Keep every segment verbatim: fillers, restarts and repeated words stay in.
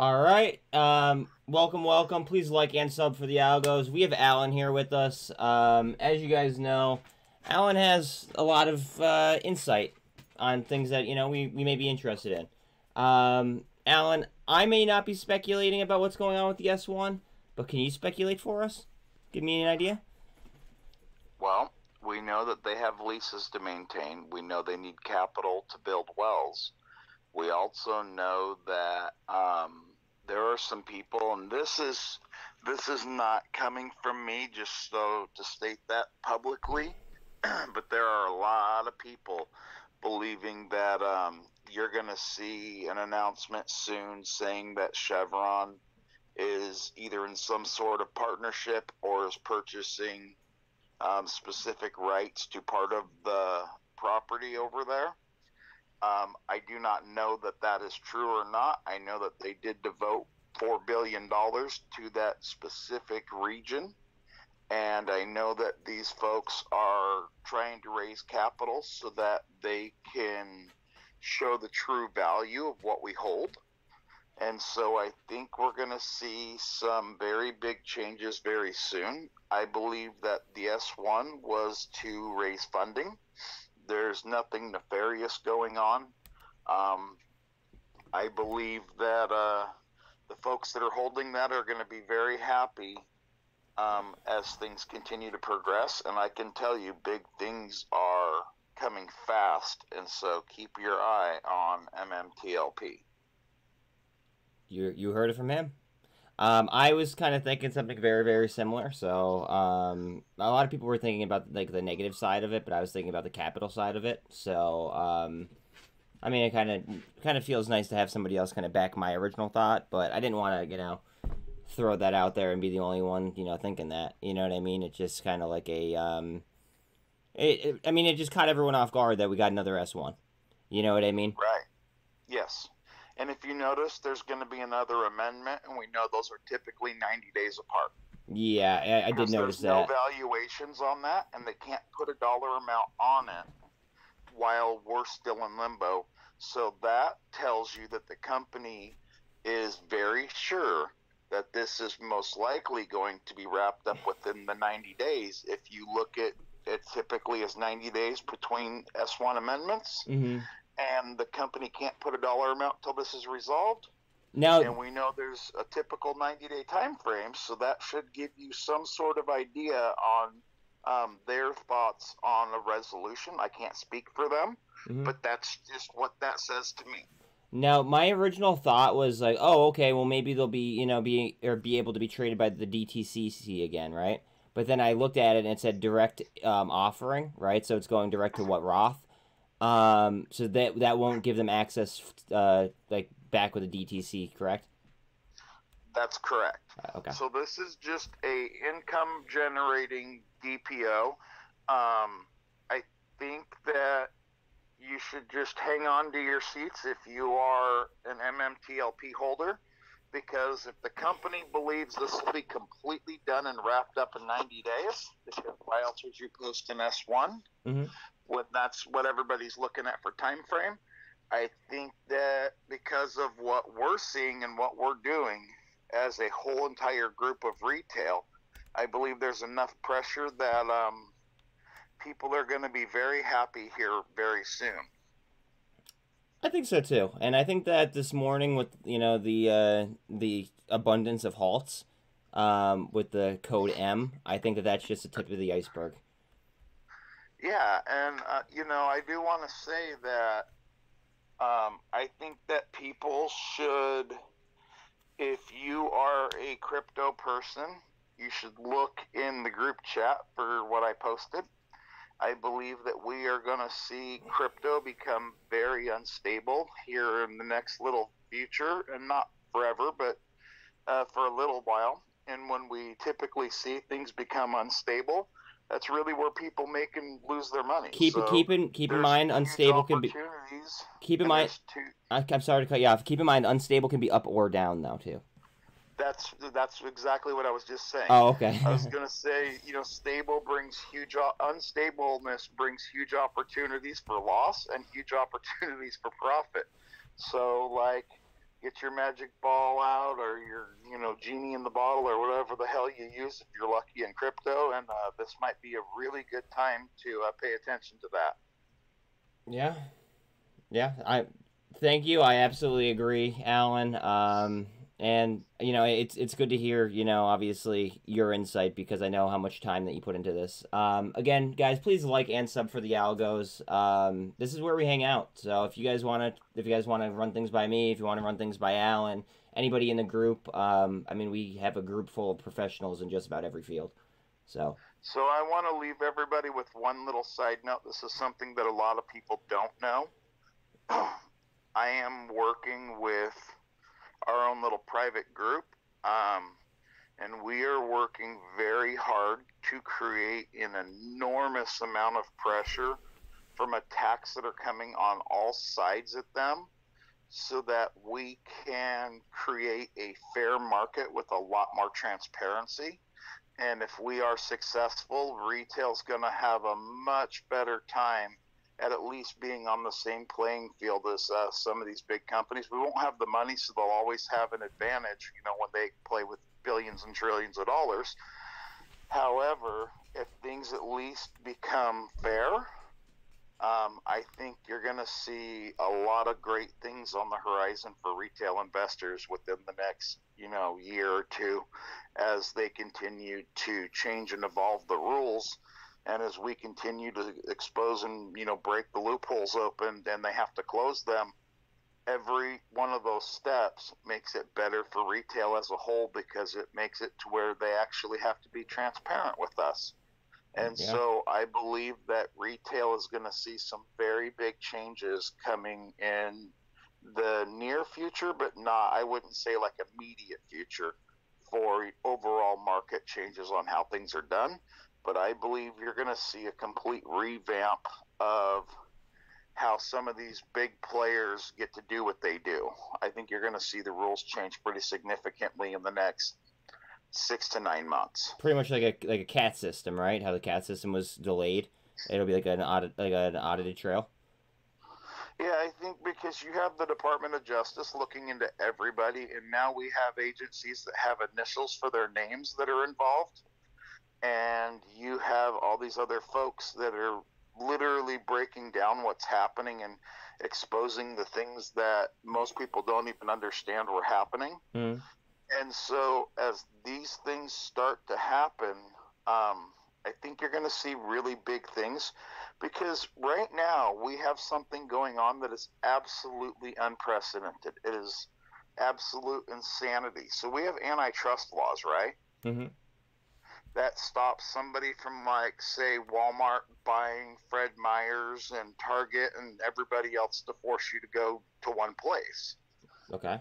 All right. Um, welcome, welcome. Please like and sub for the algos. We have Alan here with us. Um, as you guys know, Alan has a lot of uh, insight on things that, you know, we, we may be interested in. Um, Alan, I may not be speculating about what's going on with the S one, but can you speculate for us? Give me an idea. Well, we know that they have leases to maintain. We know they need capital to build wells. We also know that um, there are some people, and this is this is not coming from me, just so to state that publicly, but there are a lot of people believing that um, you're going to see an announcement soon saying that Chevron is either in some sort of partnership or is purchasing um, specific rights to part of the property over there. Um, I do not know that that is true or not. I know that they did devote four billion dollars to that specific region, and I know that these folks are trying to raise capital so that they can show the true value of what we hold. And so I think we're going to see some very big changes very soon. I believe that the S one was to raise funding. There's nothing nefarious going on. Um, I believe that uh, the folks that are holding that are going to be very happy um, as things continue to progress. And I can tell you, big things are coming fast. And so keep your eye on M M T L P. You you heard it from him. Um, I was kind of thinking something very, very similar. So um, a lot of people were thinking about like the negative side of it, but I was thinking about the capital side of it. So um, I mean, it kind of kind of feels nice to have somebody else kind of back my original thought, but I didn't want to, you know, throw that out there and be the only one, you know, thinking that. You know what I mean? It's just kind of like a, um, it, it, I mean, it just caught everyone off guard that we got another S one. You know what I mean? Right. Yes. And if you notice, there's going to be another amendment, and we know those are typically ninety days apart. Yeah, I, I did notice that. There's no valuations on that, and they can't put a dollar amount on it while we're still in limbo. So that tells you that the company is very sure that this is most likely going to be wrapped up within the ninety days. If you look at it, typically is ninety days between S one amendments. Mm-hmm. And the company can't put a dollar amount until this is resolved. Now, and we know there's a typical ninety-day time frame, so that should give you some sort of idea on um, their thoughts on a resolution. I can't speak for them, mm-hmm. but that's just what that says to me. Now, my original thought was like, oh, okay, well, maybe they'll be, you know, be or be able to be traded by the D T C C again, right? But then I looked at it and it said direct um, offering, right? So it's going direct to what, Roth? Um, so that that won't give them access, uh, like back with the D T C, correct? That's correct. Uh, okay. So this is just a income generating D P O. Um, I think that you should just hang on to your seats if you are an M M T L P holder, because if the company believes this will be completely done and wrapped up in ninety days, because why else would you post an S one? Mm-hmm. When that's what everybody's looking at for time frame, I think that because of what we're seeing and what we're doing as a whole entire group of retail, I believe there's enough pressure that um, people are going to be very happy here very soon. I think so too, and I think that this morning with you know the uh, the abundance of halts um, with the code M, I think that that's just the tip of the iceberg. Yeah, and, uh, you know, I do want to say that um, I think that people should, if you are a crypto person, you should look in the group chat for what I posted. I believe that we are going to see crypto become very unstable here in the next little future, and not forever, but uh, for a little while. And when we typically see things become unstable, that's really where people make and lose their money. Keep so keep in keep in mind unstable can be keep in mind. Two, I, I'm sorry to cut you off. Keep in mind unstable can be up or down though too. That's that's exactly what I was just saying. Oh, okay. I was gonna say you know stable brings huge unstableness brings huge opportunities for loss and huge opportunities for profit. So like get your magic ball out or your, you know, genie in the bottle or whatever the hell you use if you're lucky in crypto. And uh, this might be a really good time to uh, pay attention to that. Yeah. Yeah. I thank you. I absolutely agree, Alan. Um, and, you know, it's, it's good to hear, you know, obviously your insight, because I know how much time that you put into this. Um, again, guys, please like and sub for the algos. Um, this is where we hang out. So if you guys want to, if you guys want to run things by me, if you want to run things by Alan, anybody in the group, um, I mean, we have a group full of professionals in just about every field. So, so I want to leave everybody with one little side note. This is something that a lot of people don't know. I am working with our own little private group, um, and we are working very hard to create an enormous amount of pressure from attacks that are coming on all sides at them, so that we can create a fair market with a lot more transparency. And if we are successful, retail's going to have a much better time at at least being on the same playing field as uh, some of these big companies. We won't have the money, so they'll always have an advantage, you know, when they play with billions and trillions of dollars. However, if things at least become fair, um, I think you're going to see a lot of great things on the horizon for retail investors within the next, you know, year or two, as they continue to change and evolve the rules. And as we continue to expose and, you know, break the loopholes open, and they have to close them, every one of those steps makes it better for retail as a whole, because it makes it to where they actually have to be transparent with us. And yeah. So I believe that retail is going to see some very big changes coming in the near future, but not, I wouldn't say like immediate future, for overall market changes on how things are done. But I believe you're going to see a complete revamp of how some of these big players get to do what they do. I think you're going to see the rules change pretty significantly in the next six to nine months. Pretty much like a like a CAT system, right? How the CAT system was delayed. It'll be like an audit, like an audited trail. Yeah, I think because you have the Department of Justice looking into everybody, and now we have agencies that have initials for their names that are involved. And you have all these other folks that are literally breaking down what's happening and exposing the things that most people don't even understand were happening. Mm. And so as these things start to happen, um, I think you're going to see really big things, because right now we have something going on that is absolutely unprecedented. It is absolute insanity. So we have antitrust laws, right? Mm-hmm. That stops somebody from, like, say, Walmart buying Fred Meyer's and Target and everybody else to force you to go to one place. Okay.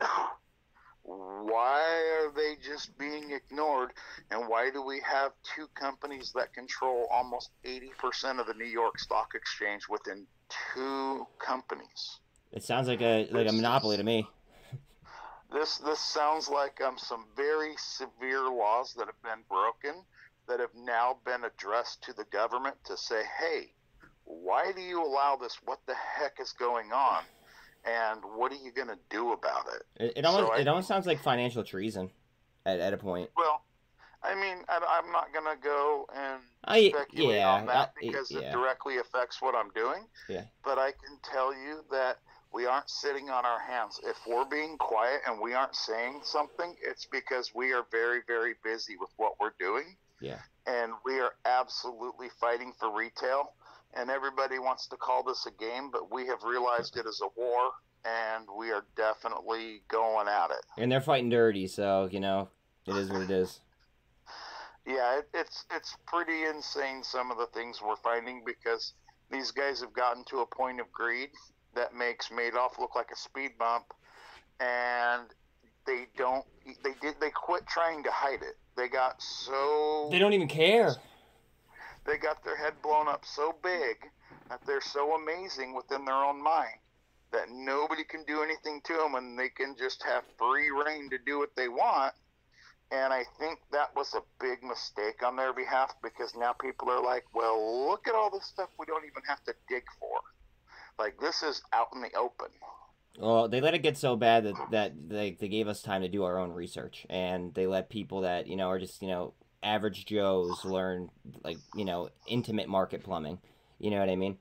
Why are they just being ignored, and why do we have two companies that control almost eighty percent of the New York Stock Exchange within two companies? It sounds like a like a monopoly to me. This this sounds like um, some very severe laws that have been broken that have now been addressed to the government to say, hey, why do you allow this? What the heck is going on? And what are you going to do about it? It, it, almost, so I, it almost sounds like financial treason at, at a point. Well, I mean, I, I'm not going to go and I, speculate yeah, on that I, because yeah. it directly affects what I'm doing. Yeah. But I can tell you that we aren't sitting on our hands. If we're being quiet and we aren't saying something, it's because we are very, very busy with what we're doing. Yeah. And we are absolutely fighting for retail. And everybody wants to call this a game, but we have realized it is a war, and we are definitely going at it. And they're fighting dirty, so, you know, it is what it is. Yeah, it, it's, it's pretty insane, some of the things we're finding, because these guys have gotten to a point of greed that makes Madoff look like a speed bump, and they don't. They did. They quit trying to hide it. They got so. They don't even care. They got their head blown up so big that they're so amazing within their own mind that nobody can do anything to them, and they can just have free reign to do what they want. And I think that was a big mistake on their behalf, because now people are like, "Well, look at all this stuff we don't even have to dig for." Like, this is out in the open. Well, they let it get so bad that, that they, they gave us time to do our own research, and they let people that, you know, are just, you know, average Joes learn, like, you know, intimate market plumbing. You know what I mean?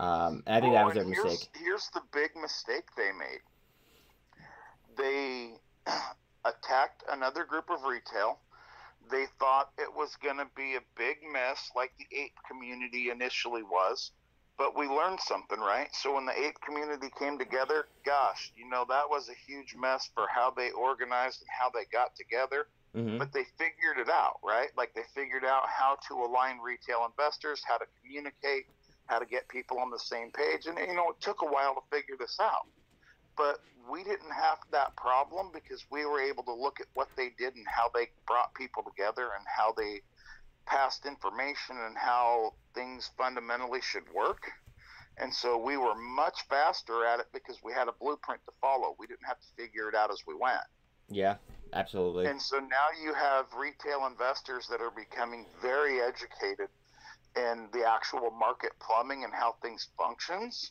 Um, I think oh, that was their here's, mistake. Here's the big mistake they made. They attacked another group of retail. They thought it was going to be a big mess like the ape community initially was. But we learned something, right? So when the ape community came together, gosh, you know, that was a huge mess for how they organized and how they got together. Mm-hmm. But they figured it out, right? Like, they figured out how to align retail investors, how to communicate, how to get people on the same page. And, you know, it took a while to figure this out. But we didn't have that problem because we were able to look at what they did and how they brought people together and how they passed information and how things fundamentally should work. And so we were much faster at it because we had a blueprint to follow. We didn't have to figure it out as we went. Yeah, absolutely. And so now you have retail investors that are becoming very educated in the actual market plumbing and how things functions,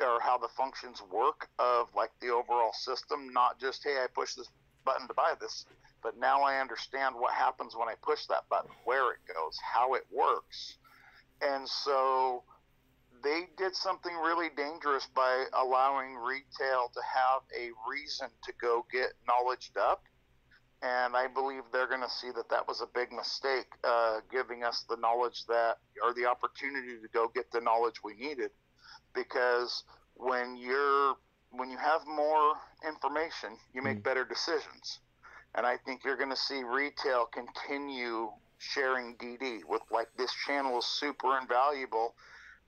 or how the functions work of, like, the overall system, not just, hey, I push this button to buy this, but now I understand what happens when I push that button, where it goes, how it works. And so they did something really dangerous by allowing retail to have a reason to go get knowledged up. And I believe they're going to see that that was a big mistake, uh, giving us the knowledge that, or the opportunity to go get the knowledge we needed. Because when you're, when you have more information, you make mm. better decisions. And I think you're going to see retail continue sharing D D with, like, this channel is super invaluable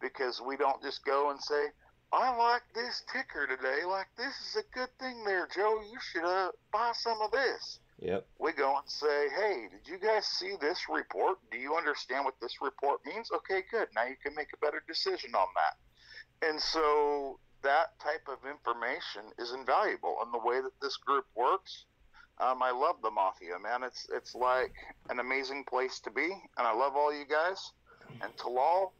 because we don't just go and say, I like this ticker today. Like, this is a good thing there, Joe. You should uh, buy some of this. Yep. We go and say, hey, did you guys see this report? Do you understand what this report means? Okay, good. Now you can make a better decision on that. And so that type of information is invaluable. And the way that this group works, um, I love the Mafia, man. It's it's like an amazing place to be, and I love all you guys. And Talal,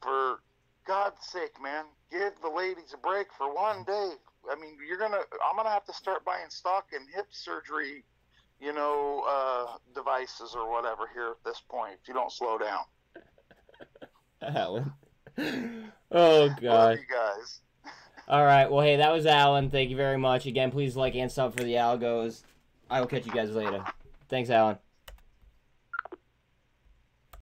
for God's sake, man, give the ladies a break for one day. I mean, you're gonna, I'm gonna have to start buying stock and hip surgery, you know, uh, devices or whatever here at this point if you don't slow down. Alan. Oh God. Love you guys. All right. Well, hey, that was Alan. Thank you very much. Again, please like and sub for the algos. I will catch you guys later. Thanks, Alan.